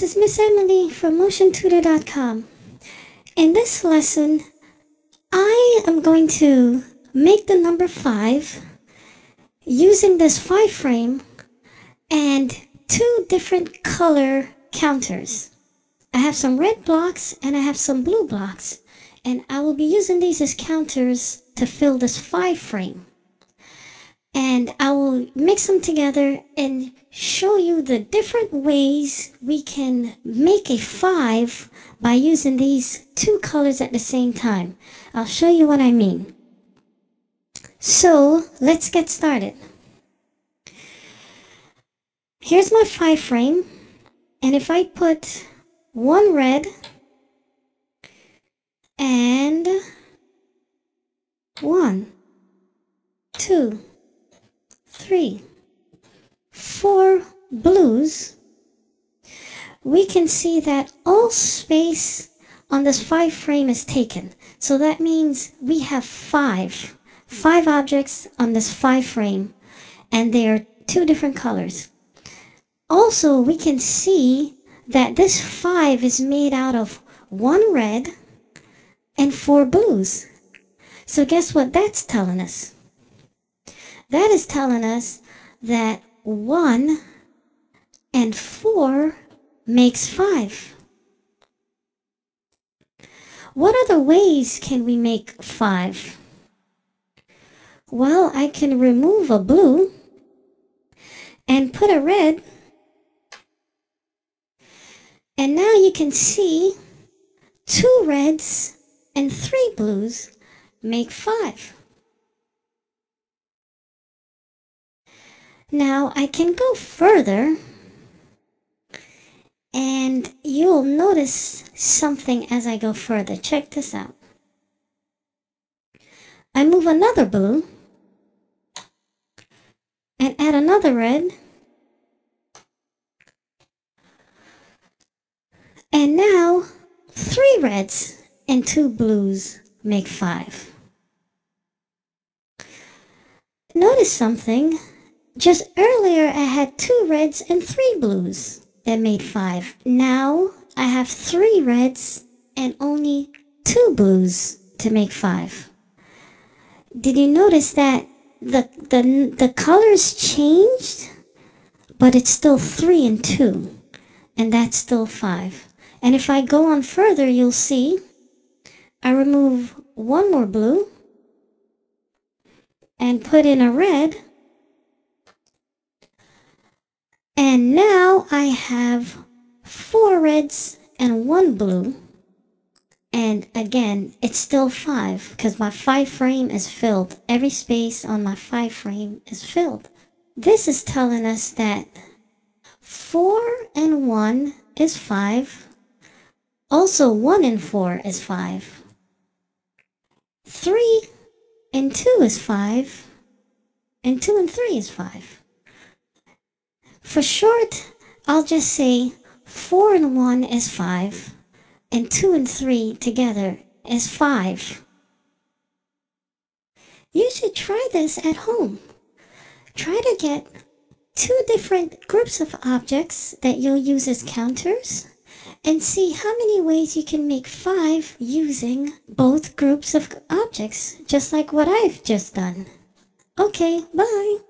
this is Miss Emily from MotionTutor.com. In this lesson, I am going to make the number 5 using this 5 frame and 2 different color counters. I have some red blocks and I have some blue blocks, and I will be using these as counters to fill this 5 frame. And I will mix them together and show you the different ways we can make a 5 by using these 2 colors at the same time. I'll show you what I mean. So let's get started. Here's my 5 frame, and if I put 1 red and 1, 2, 3, 4 blues, we can see that all space on this 5 frame is taken. So that means we have 5 objects on this 5 frame, and they are 2 different colors. Also, we can see that this 5 is made out of 1 red and 4 blues. So guess what that's telling us? That is telling us that 1 and 4 makes 5. What other ways can we make 5? Well, I can remove a blue and put a red, and now you can see 2 reds and 3 blues make 5. Now I can go further, and you'll notice something as I go further. Check this out. I move another blue and add another red, and now 3 reds and 2 blues make 5. Notice something. Just earlier I had 2 reds and 3 blues that made 5. Now I have 3 reds and only 2 blues to make 5. Did you notice that the colors changed, but it's still 3 and 2, and that's still 5. And if I go on further, you'll see I remove 1 more blue and put in a red, and now I have 4 reds and 1 blue, and again it's still 5 because my 5 frame is filled. Every space on my 5 frame is filled. This is telling us that 4 and 1 is 5. Also 1 and 4 is 5. 3 and 2 is 5. And 2 and 3 is 5. For short, I'll just say 4 and 1 is 5, and 2 and 3 together is 5. You should try this at home. Try to get 2 different groups of objects that you'll use as counters, and see how many ways you can make 5 using both groups of objects, just like what I've just done. Okay, bye!